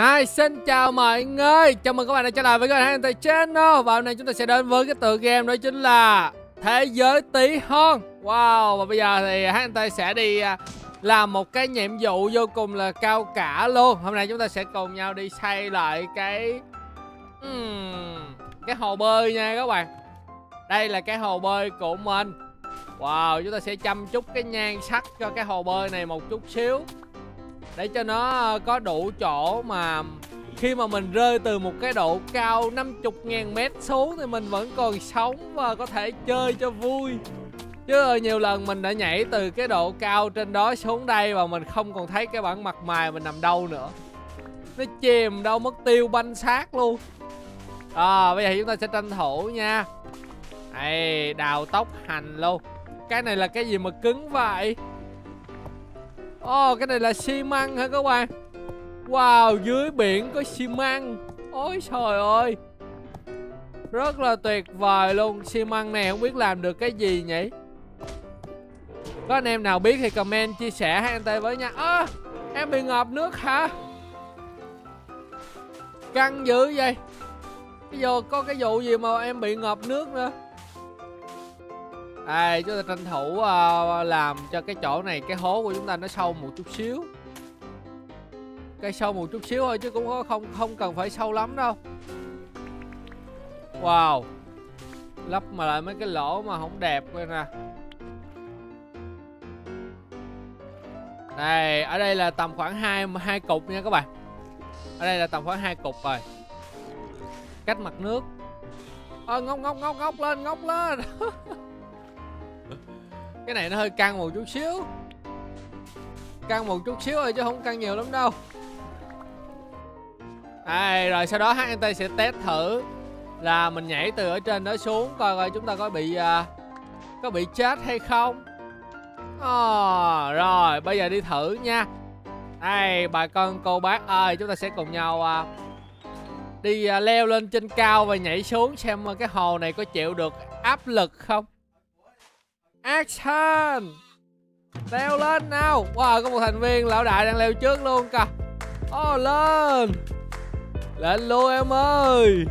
Hi, xin chào mọi người. Chào mừng các bạn đã trở lại với kênh HNT Channel. Và hôm nay chúng ta sẽ đến với cái tựa game đó chính là Thế giới tí hon. Wow, và bây giờ thì HNT sẽ đi làm một cái nhiệm vụ vô cùng là cao cả luôn. Hôm nay chúng ta sẽ cùng nhau đi xây lại cái hồ bơi nha các bạn. Đây là cái hồ bơi của mình. Wow, chúng ta sẽ chăm chút cái nhan sắc cho cái hồ bơi này một chút xíu, để cho nó có đủ chỗ mà khi mà mình rơi từ một cái độ cao 50.000m xuống thì mình vẫn còn sống và có thể chơi cho vui. Chứ nhiều lần mình đã nhảy từ cái độ cao trên đó xuống đây và mình không còn thấy cái bản mặt mày mình nằm đâu nữa. Nó chìm đâu mất tiêu banh xác luôn. Bây giờ chúng ta sẽ tranh thủ nha. Đây, đào tóc hành luôn. Cái này là cái gì mà cứng vậy? Cái này là xi măng hả các bạn? Wow, dưới biển có xi măng. Ôi trời ơi, rất là tuyệt vời luôn. Xi măng này không biết làm được cái gì nhỉ? Có anh em nào biết thì comment chia sẻ HNT với nha. Em bị ngộp nước hả? Căng dữ vậy. Bây giờ có cái vụ gì mà em bị ngộp nước nữa. Đây, chúng ta tranh thủ làm cho cái chỗ này, cái hố của chúng ta nó sâu một chút xíu. Cái sâu một chút xíu thôi chứ cũng không cần phải sâu lắm đâu. Wow, lắp mà lại mấy cái lỗ mà không đẹp coi nè. Đây, ở đây là tầm khoảng hai cục nha các bạn. Ở đây là tầm khoảng 2 cục rồi. Cách mặt nước. Ngóc lên, ngóc lên. Cái này nó hơi căng một chút xíu. Căng một chút xíu thôi chứ không căng nhiều lắm đâu. Đây, rồi sau đó HNT sẽ test thử là mình nhảy từ ở trên đó xuống coi coi chúng ta có bị chết hay không. Rồi bây giờ đi thử nha. Đây, bà con cô bác ơi, chúng ta sẽ cùng nhau đi leo lên trên cao và nhảy xuống xem cái hồ này có chịu được áp lực không. Action, leo lên nào. Wow, có một thành viên lão đại đang leo trước luôn kìa. Lên lên luôn em ơi.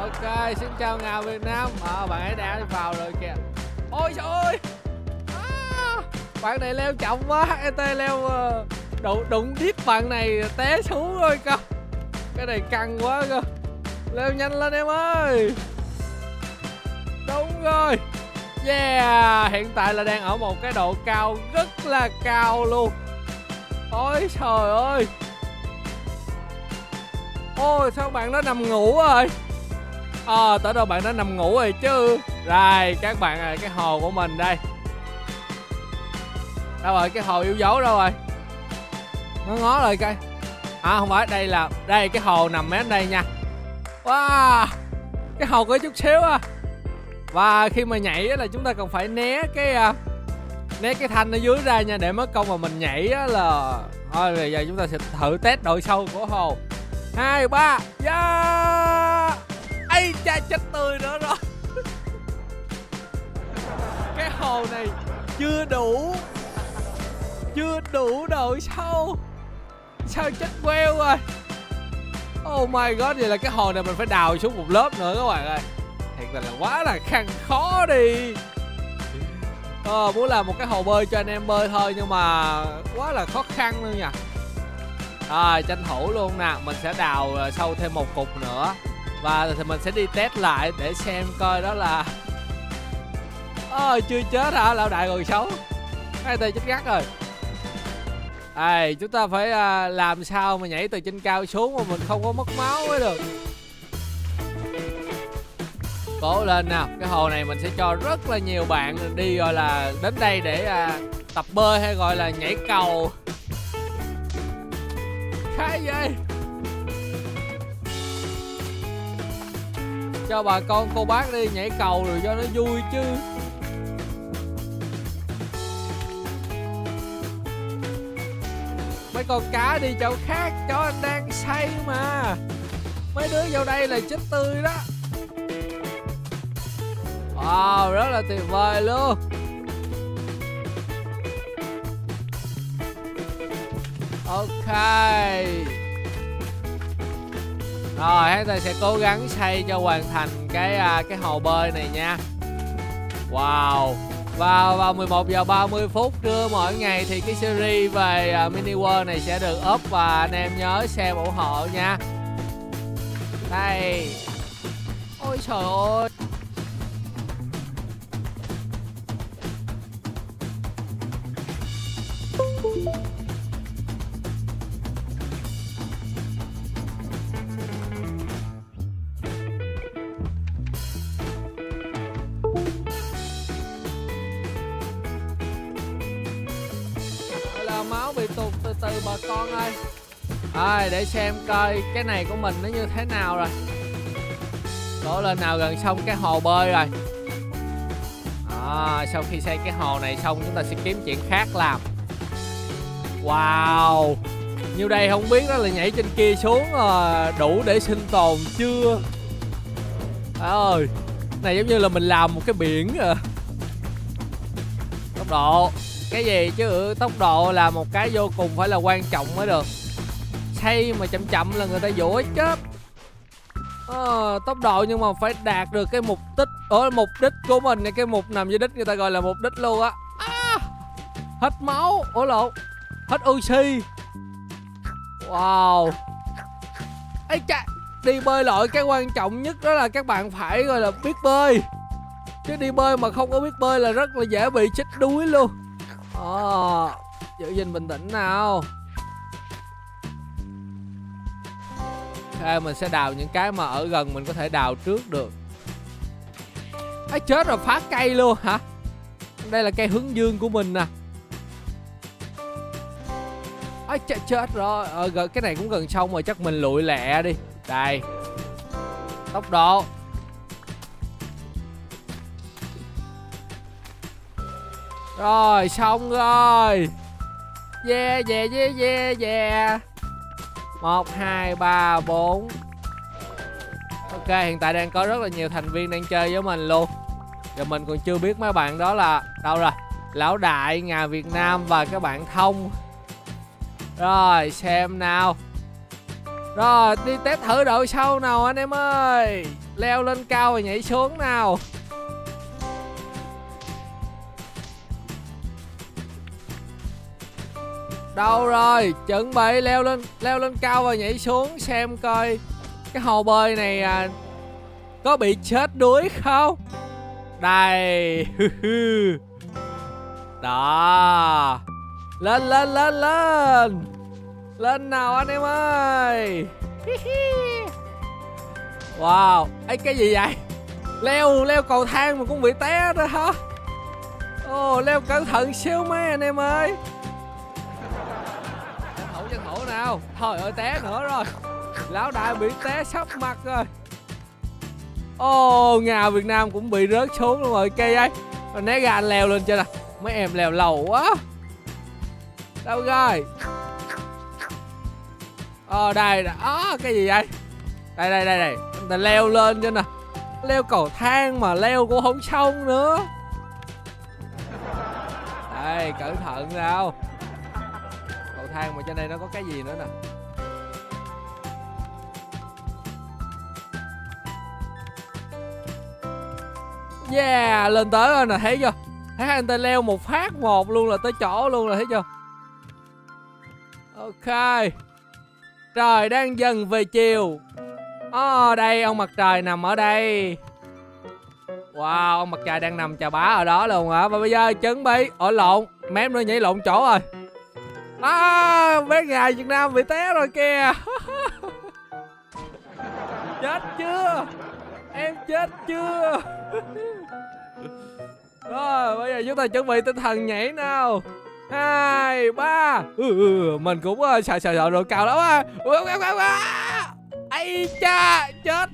Ok, xin chào ngào Việt Nam. Bạn ấy đã đi vào rồi kìa. Ôi trời ơi, bạn này leo chậm quá. HNT leo đụng đít bạn này té xuống rồi kìa. Cái này căng quá cơ. Leo nhanh lên em ơi. Đúng rồi. Yeah, hiện tại là đang ở một cái độ cao rất là cao luôn. Ôi trời ơi. Ôi sao bạn đó nằm ngủ rồi. Tới đâu bạn đó nằm ngủ rồi chứ. Rồi các bạn ơi, cái hồ của mình đây. Đâu rồi, cái hồ yêu dấu đâu rồi? Nó ngó rồi coi. Không phải, đây là cái hồ nằm mé đây nha. Wow, cái hồ có chút xíu à. Và khi mà nhảy là chúng ta cần phải né cái thanh ở dưới ra nha, để mất công mà mình nhảy là thôi. Bây giờ chúng ta sẽ thử test độ sâu của hồ. 2, 3, yeah. Ây cha, chết tươi nữa rồi. Cái hồ này chưa đủ độ sâu. Sao chết queo rồi. Oh my god, vậy là cái hồ này mình phải đào xuống một lớp nữa các bạn ơi. Thiệt là quá là khăn khó đi. Muốn làm một cái hồ bơi cho anh em bơi thôi nhưng mà quá là khó khăn luôn nha. Rồi, tranh thủ luôn nè, mình sẽ đào sâu thêm 1 cục nữa. Và thì mình sẽ đi test lại để xem coi đó là chưa chết hả, lão đại còn sống. Ai tê chết gắt rồi. Đây, chúng ta phải làm sao mà nhảy từ trên cao xuống mà mình không có mất máu mới được. Cố lên nào. Cái hồ này mình sẽ cho rất là nhiều bạn đi gọi là đến đây để tập bơi hay gọi là nhảy cầu. Khá vậy. Cho bà con cô bác đi nhảy cầu rồi cho nó vui chứ. Mấy con cá đi chỗ khác, chó anh đang say mà. Mấy đứa vào đây là chết tươi đó. Wow, rất là tuyệt vời luôn. Ok. Rồi, chúng ta sẽ cố gắng xây cho hoàn thành cái hồ bơi này nha. Wow. Và vào 11 giờ 30 phút trưa mỗi ngày thì cái series về Mini World này sẽ được up, và anh em nhớ xem ủng hộ nha. Đây. Ôi trời ơi. Máu bị tụt từ từ bà con ơi. Rồi, để xem coi cái này của mình nó như thế nào rồi. Đổ lên nào, gần xong cái hồ bơi rồi. À, sau khi xây cái hồ này xong chúng ta sẽ kiếm chuyện khác làm. Wow, như đây không biết đó là nhảy trên kia xuống đủ để sinh tồn chưa. Trời ơi, này giống như là mình làm một cái biển à. Tốc độ cái gì chứ tốc độ là một cái vô cùng phải là quan trọng mới được. Xây mà chậm chậm là người ta dỗi chết. Tốc độ nhưng mà phải đạt được cái mục đích. Mục đích của mình này, cái mục nằm dưới đích người ta gọi là mục đích luôn á. Hết máu, hết oxy. Wow. Ây cha, đi bơi lội cái quan trọng nhất đó là các bạn phải gọi là biết bơi. Chứ đi bơi mà không có biết bơi là rất là dễ bị chết đuối luôn. Giữ gìn bình tĩnh nào. Ok, mình sẽ đào những cái mà ở gần mình có thể đào trước được. Ấy chết rồi, phá cây luôn hả? Đây là cây hướng dương của mình nè. Ấy chết rồi, cái này cũng gần xong rồi, chắc mình lụi lẹ đi. Đây. Tốc độ. Rồi, xong rồi. Yeah. 1, 2, 3, 4. Ok, hiện tại đang có rất là nhiều thành viên đang chơi với mình luôn. Giờ mình còn chưa biết mấy bạn đó là đâu rồi. Lão Đại, Ngà Việt Nam và các bạn Thông. Rồi, xem nào. Rồi, đi test thử đội sau nào anh em ơi. Leo lên cao và nhảy xuống nào. Đâu rồi, chuẩn bị leo lên cao và nhảy xuống xem coi cái hồ bơi này có bị chết đuối không. Đây. Đó. Lên. Lên nào anh em ơi. Wow, ấy cái gì vậy? Leo cầu thang mà cũng bị té đó hả? Ồ, leo cẩn thận xíu mấy anh em ơi. Hổ nào, thôi ơi té nữa rồi. Lão Đại bị té sấp mặt rồi. Ô, Ngà Việt Nam cũng bị rớt xuống luôn rồi. Cây ấy mình né ra, anh leo lên trên nè. Mấy em leo lầu quá. Đâu rồi? Đây đó, cái gì vậy? Đây. Người ta leo lên trên nè. Leo cầu thang mà leo cũng không xong nữa. Đây, cẩn thận nào. Thang mà trên đây nó có cái gì nữa nè. Yeah, lên tới rồi nè, thấy chưa? Thấy anh ta leo một phát một luôn là tới chỗ luôn rồi, thấy chưa? Ok. Trời đang dần về chiều. Đây ông mặt trời nằm ở đây. Wow, ông mặt trời đang nằm chà bá ở đó luôn hả? Và bây giờ chuẩn bị mém nữa, nhảy lộn chỗ rồi. Bé Ngài Việt Nam bị té rồi kìa. Chết chưa? Em chết chưa? Rồi, bây giờ chúng ta chuẩn bị tinh thần nhảy nào. 2, 3. Mình cũng sợ rồi, cao lắm á. Ây cha, chết.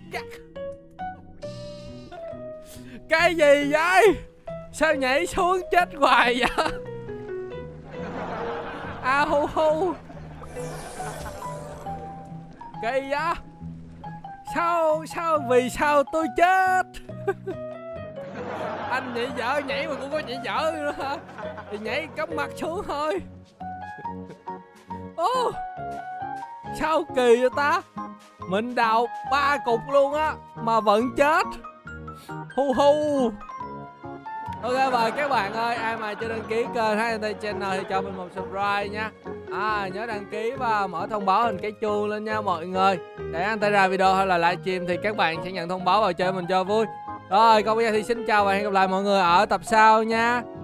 Cái gì vậy? Sao nhảy xuống chết hoài vậy? Kỳ vậy? Vì sao tôi chết? Anh nhảy dở, nhảy mà cũng có nhảy dở nữa hả? Thì nhảy cắm mặt xuống thôi. Sao kỳ vậy ta? Mình đào 3 cục luôn á mà vẫn chết. Hu hu. Ok và các bạn ơi, ai mà chưa đăng ký kênh HNT Channel thì cho mình một subscribe nha. Nhớ đăng ký và mở thông báo hình cái chuông lên nha mọi người. Để anh ta ra video hay là livestream thì các bạn sẽ nhận thông báo vào chơi mình cho vui. Rồi, còn bây giờ thì xin chào và hẹn gặp lại mọi người ở tập sau nha.